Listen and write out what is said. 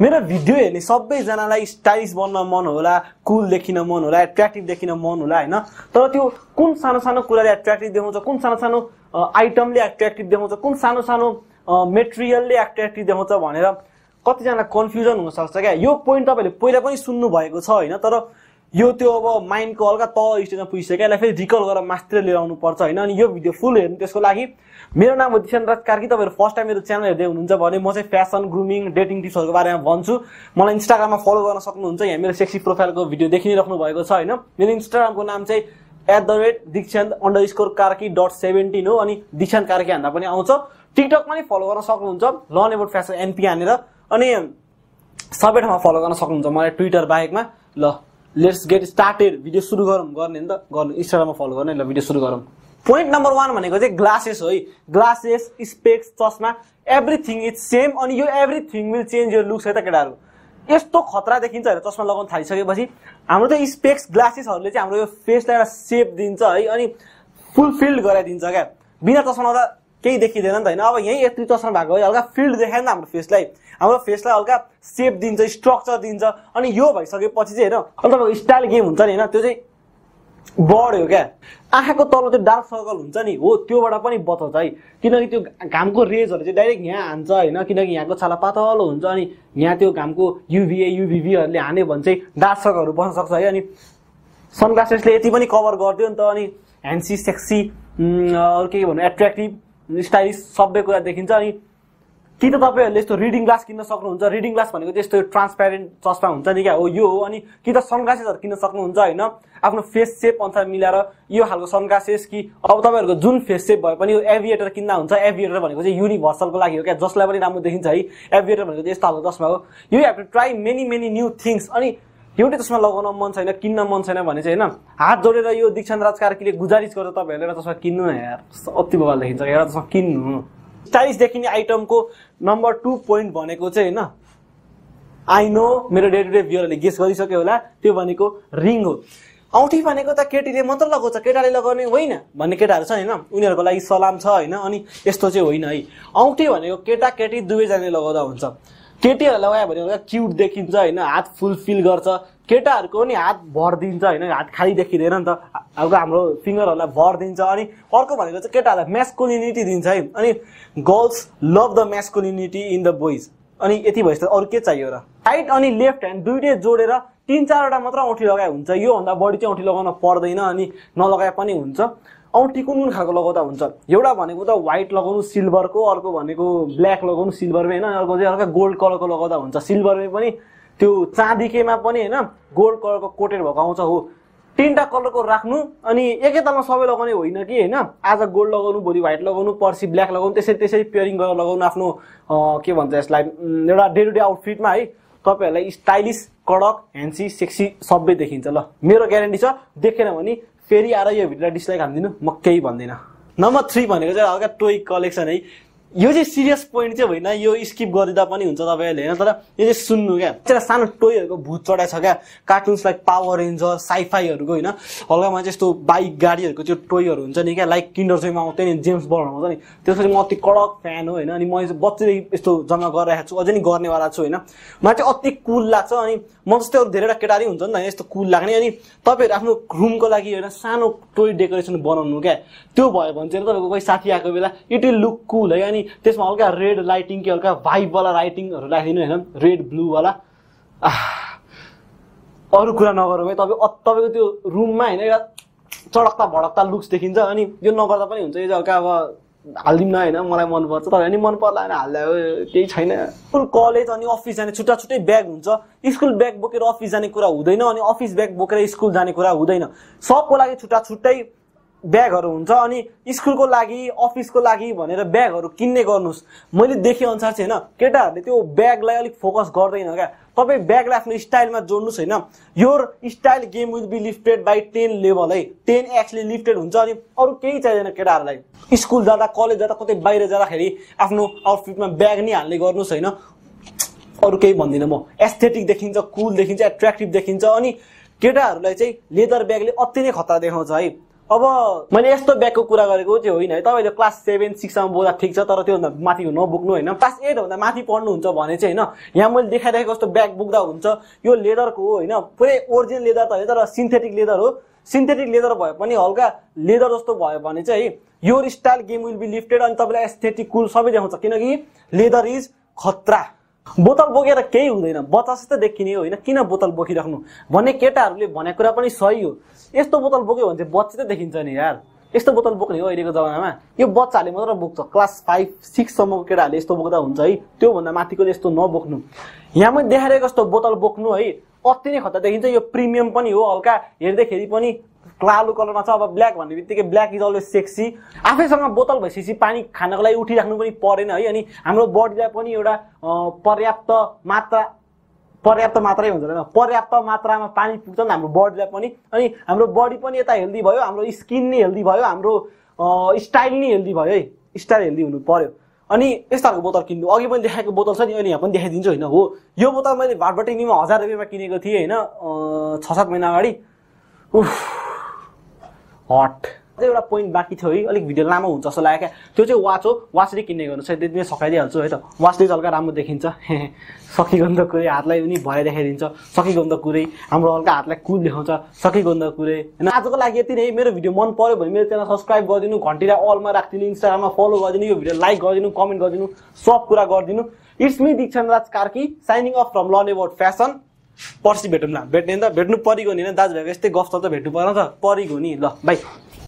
मेरो भिडियो हेर्ने सबैजनालाई स्टाइलिश बन्न मन होला, कुल देखिन मन होला, अट्र्याक्टिभ देखिन मन होला हैन। तर त्यो कुन सानो-सानो कुराले अट्र्याक्टिभ देखाउँछ, कुन सानो-सानो आइटमले अट्र्याक्टिभ देखाउँछ, कुन सानो-सानो मटेरियलले अट्र्याक्टिभ देखाउँछ भनेर कति जना कन्फ्युजन हुन सक्छ के। यो प्वाइन्ट तपाईले पहिला पनि सुन्नु भएको छ हैन। तर यो त्यो अब माइन्डको हल्का तल स्टेजमा पुगिसक्यो, यसलाई फेरि रिकल गरेर मात्र ल्याउनु पर्छ हैन। अनि यो भिडियो फुल हेर्नु। त्यसको लागि मेरो नाम हो दिशान्त कार्की। तपाईहरु फर्स्ट टाइम मेरो च्यानल हेर्दै हुनुहुन्छ भने म चाहिँ फ्यासन, ग्रूमिङ, डेटिङ टिप्सहरुको बारेमा भन्छु। मलाई इन्स्टाग्राममा फलो गर्न सक्नुहुन्छ। यहाँ मेरो सेक्सी प्रोफाइलको भिडियो देखिनै राख्नु भएको छ हैन। मेरो इन्स्टाग्रामको नाम चाहिँ @dikshant_karki.17 हो अनि दिशान्त कार्की भन्दा पनि आउँछ। टिकटकमा नि फलो गर्न सक्नुहुन्छ, लर्न अबाउट फ्यासन एनपी हानेर। अनि सबै ठाउँमा फलो गर्न सक्नुहुन्छ मलाई ट्विटर बाहेकमा। ल Let's get started. Video शुरू गरौं गर्ने नि त गर्नु। Instagram मा फलो गर्ने ल भिडियो सुरु गरौं। Point number 1 भनेको चाहिँ glasses हो है। Glasses, specs, चस्मा, everything is same अनि यो everything will change your looks है त केटाहरु। यस्तो खतरा देखिन्छ हैन चस्मा लगाउन थालिसकेपछि। हाम्रो त specs, glasses हरुले चाहिँ हाम्रो यो फेसलाई एउटा शेप दिन्छ है अनि फुलफिल्ड गराइदिन्छ के। बिना चस्मा लगाउँदा केही देखिदैन नि त हैन। अब यही यत्रो चस्मा भएको है हल्का फिल्ड देखाइन त हाम्रो फेसलाई हल्का शेप दिन्छ, स्ट्रक्चर दिन्छ। अनि यो भइसकेपछि चाहिँ हैन अब तपाईको स्टाइल गेम हुन्छ नि हैन, त्यो चाहिँ बढ्यो के। आँखाको तल त्यो डार्क सर्कल हुन्छ नि, हो त्योबाट पनि बचाउँछ है। किनकि त्यो घामको रेजहरु चाहिँ डाइरेक्ट यहाँ हान्छ हैन। किनकि यहाँको छाला पातलो हुन्छ अनि यहाँ त्यो घामको यूवीए यूवीबी हरुले हाने भन्छ डार्क सर्कलहरु बन्न सक्छ है। अनि सनग्लासेसले यति पनि कभर गर्दियो नि त। अनि ह्यान्सी, सेक्सी, अरु के भन्नु, अट्र्याक्टिभ, स्टाइलिश सबै कुरा देखिन्छ। अनि कि त तपाईहरुले यस्तो रीडिङ ग्लास किन्न सक्नुहुन्छ। रीडिङ ग्लास भनेको चाहिँ यस्तो ट्रान्सप्यारेन्ट चस्मा हुन्छ नि के, हो यो हो। अनि कि त सनग्लासेसहरु किन्न सक्नुहुन्छ हैन, आफ्नो फेस शेप अनुसार मिलाएर। यो हालको सनग्लासेस कि अब तपाईहरुको जुन फेस शेप भए पनि यो एभिएटर किन्न हुन्छ। एभिएटर भनेको चाहिँ युनिभर्सलको लागि हो के, जसलाई पनि राम्रो देखिन्छ है। एभिएटर भनेको चाहिँ यस्तो हालको चस्मा हो। You have to try many new things. अनि एउटै चस्मा लगाउन मन छैन, किन्न मन छैन भने चाहिँ हैन हात जोडेर यो दिक्षान्त कार्कीले गुजारिश गर्छ तपाईहरुले एउटा चस्मा किन्नु न यार। अति बवाल देखिन्छ यार, चस्मा किन्नु। स्टाइलिश देखिने आइटमको नम्बर 2 प्वाइन्ट भनेको चाहिँ हैन आई नो मेरो डे टु डे भ्युअरले गेस गरिसक्यो होला, त्यो भनेको रिङ हो। औँठी भनेको त केटीले मात्र लगाउँछ, केटाले लगाउने होइन भन्ने केटाहरु छ हैन, उनीहरुको लागि सलाम छ हैन। अनि यस्तो चाहिँ होइन है। औँठी भनेको केटा केटी दुवै जनाले लगाउँदा हुन्छ। केटीहरुले लगायो भने हल्का क्यूट देखिन्छ हैन, हात फुलफिल गर्छ। केटाहरुको नि हात भर दिन्छ हैन, हात खाली देखिदैन नि त, हल्का हाम्रो फिंगरहरुलाई भर दिन्छ। अनि अर्को भनेको चाहिँ केटाहरुलाई मैस्कुलिनिटी दिन्छ है। अनि girls love the masculinity in the boys. अनि यति भएपछि अरु के चाहियो र। राइट अनि लेफ्ट ह्यान्ड दुईटै जोडेर 3-4 वटा मात्र औँठी लगाए हुन्छ। यो भन्दा बढी चाहिँ औँठी लगाउन पर्दैन अनि नलगाए पनि हुन्छ। औँठी कुन खालको लगाउँदा हुन्छ, एउटा भनेको त व्हाइट लगाउनु सिल्भरको, अर्को भनेको ब्ल्याक लगाउनु सिल्भरमै हैन, अर्को चाहिँ हल्का गोल्ड कलरको लगाउँदा हुन्छ। सिल्भरमै पनि त्यो चाँदीकेमा पनि हैन गोल्ड कलरको कोटेड भएको आउँछ। हो तीनटा कलरको राख्नु अनि एकैतालमा सबै लगाउने होइन कि हैन। आज गोल्ड लगाउनु, भोलि व्हाइट लगाउनु, पर्सी ब्ल्याक लगाउनु, त्यसै पेयरिङ गरेर लगाउनु। आफ्नो के भन्छ यसलाई एउटा डे टु डे आउटफिटमा है तपाईहरुलाई स्टाइलिश, कडक, ह्यान्सी, सेक्सी सबै देखिन्छ। ल मेरो ग्यारेन्टी छ, देखेन भने फेरि आएर यो भिडियोलाई डिस्लाइक हान्दिनु, म केही भन्दिन। नम्बर 3 भनेको चाहिँ हल्का टोय कलेक्सन है। यो चाहिँ सिरियस प्वाइन्ट चाहिँ होइन, यो स्किप गरिदा पनि हुन्छ तपाईहरुले हैन। तर यो चाहिँ सुन्नु के, त्यो सानो टोयहरुको भूत चढाइ छ के। कार्टुन्स लाइक पावर रेन्जर, साइफाईहरुको हैन हल्कामा चाहिँ यस्तो बाइक गाडीहरुको त्यो टोयहरु हुन्छ नि के, लाइक किन्डर जोयमा आउँथे नि, जेम्स बन्ड आउँछ नि। त्यसरी म अति कडक फ्यान हो हैन। अनि म बच्चैदेखि यस्तो जम्मा गरिरहेको छु, अझै नि गर्नेवाला छु हैन। मलाई चाहिँ अति कुल लाग्छ। अनि म जस्तै अरु धेरैवटा केटारी हुन्छ नि त हैन यस्तो कुल लाग्ने। अनि तपाईहरु आफ्नो रुमको लागि हैन सानो टोय डेकोरेसन बनाउनु के। त्यो भयो भने चाहिँ तपाईको कोही साथी आएको बेला इट विल लुक कुल है। अनि त्यसमा हल्का रेड लाइटिङ के हल्का वाइब वाला लाइटिङहरु राखिदिनु हैन, रेड ब्लू वाला। अरु कुरा नगरौँ है, तपाईको त्यो रुममा हैन एउटा चडकता भडकता लुक्स देखिन्छ। अनि यो नगर्दा पनि हुन्छ। यो हल्का अब हाल्दिम न हैन, मलाई मन पर्छ, तपाईलाई नि मन पर्ला हैन हाल्दा केही छैन। स्कुल, कलेज अनि अफिस जाने छुट्टा छुट्टै ब्याग हुन्छ। स्कुल ब्याग बोकेर अफिस जाने कुरा हुँदैन अनि अफिस ब्याग बोकेर स्कुल जाने कुरा हुँदैन। सबको लागि छुट्टा छुट्टै ब्यागहरु हुन्छ। अनि स्कुलको लागि, अफिसको लागि भनेर ब्यागहरु किन्ने गर्नुस्। मैले देखे अनुसार चाहिँ हैन केटाहरुले त्यो ब्यागलाई अलिक फोकस गर्दैन के। तपाई ब्यागलाई आफ्नो स्टाइलमा जोड्नुस् हैन। Your style game will be lifted by 10 level है, 10x ले लिफ्टेड हुन्छ। अनि अरु केही चाहिदैन केटाहरुलाई। स्कुल जाँदा, कलेज जाँदा, कतै बाहिर जाँदाखेरि आफ्नो आउटफिटमा ब्याग नि हाल्ने गर्नुस् हैन। अरु केही भन्दिन म। एस्थेटिक देखिन्छ, कुल देखिन्छ, अट्र्याक्टिभ देखिन्छ। अनि केटाहरुलाई चाहिँ लेदर ब्यागले अति नै खतरा देखाउँछ है। अब मैले यस्तो ब्याकको कुरा गरेको चाहिँ होइन है तपाईले क्लास 7 6 सम्म बोल्दा ठीक छ तर त्यो भन्दा माथि हुनु नबुक्नु हैन क्लास 8 भन्दा माथि पढ्नु हुन्छ भने चाहिँ हैन यहाँ मैले देखाइरहेको जस्तो ब्याक बुक्दा हुन्छ यो लेदरको हो हैन पुरै ओरिजिनल लेदर त होइन तर सिन्थेटिक लेदर हो सिन्थेटिक लेदर भए पनि हल्का लेदर जस्तो भयो भने चाहिँ your style game will be lifted अनि तपाईलाई एस्थेटिक कुल सबै देखाउँछ किनकि लेदर इज खतरा बोतल बोकेर केही हुँदैन बतासे त देखिने होइन किन बोतल बोकिराख्नु भन्ने केटाहरूले भने कुरा पनि सही हो यस्तो बोतल बोक्यो भने चाहिँ बच्चे त देखिन्छ नि यार यस्तो बोतल बोक्ने हो अहिलेको जमानामा यो बच्चाले मात्र बोक्छ क्लास 5 6 सम्मको केटाहरूले यस्तो बोक्दा हुन्छ है त्यो भन्दा माथिकोले यस्तो नबोक्नु यहाँ मैले देखाएको जस्तो बोतल बोक्नु है अति नै खतरा देखिन्छ यो प्रिमियम पनि हो हल्का हेर्दाखेरि पनि कालो कलरमा छ अब ब्ल्याक भन्नेबित्तिकै ब्ल्याक इज अलवेज सेक्सी आफैसँग बोतल भइसि पानी खानको लागि उठिराख्नु पनि परेन है अनि हाम्रो बडीलाई पनि एउटा पर्याप्त मात्रै हुन्छ हैन पर्याप्त मात्रामा पानी पुग्छ नि हाम्रो बडीलाई पनि अनि हाम्रो बडी पनि यता हेल्दी भयो हाम्रो स्किन नि हेल्दी भयो हाम्रो स्टाइल नि हेल्दी भयो है स्टाइल हेल्दी हुनु पर्यो अनि यस्ताको बोतल किन्नु अघि पनि देखाएको बोतल छ नि अनि यहाँ पनि देखाइदिन्छु हैन हो यो बोतल मैले भाटबटिनीमा 1000 रुपैयाँमा किनेको थिए हैन 6-7 महिना अगाडि उफ हट एउटा प्वाइन्ट बाकी थियो है अलिक भिडियो लामो हुन्छ जस्तो लाग्यो त्यो चाहिँ वाच हो वाचले किन्ने गर्नुछ त्यति नै सकाइदिहाल्छु है त वाचले हल्का राम्रो देखिन्छ सकिगन्ध कुरै हातलाई पनि भए देखाइदिन्छ सकिगन्ध कुरै हाम्रो हल्का हातलाई कुल देखाउँछ सकिगन्ध कुरै हैन आजको लागि यति नै मेरो भिडियो मन पर्यो भने मेरो च्यानल सब्स्क्राइब गरिदिनु घण्टीलाई अलमा राखिदिनु इन्स्टाग्राममा फलो गरिदिनु यो भिडियो लाइक गरिदिनु कमेन्ट गरिदिनु सब कुरा गरिदिनु it's me Dikshant Karki signing off from learn about fashion पर्सी भेटौँला भेट्ने त भेट्नु परिगो नि दाजुभाइ यस्तै गफ त भेट्नु पर्न त परिगो नि ल बाइ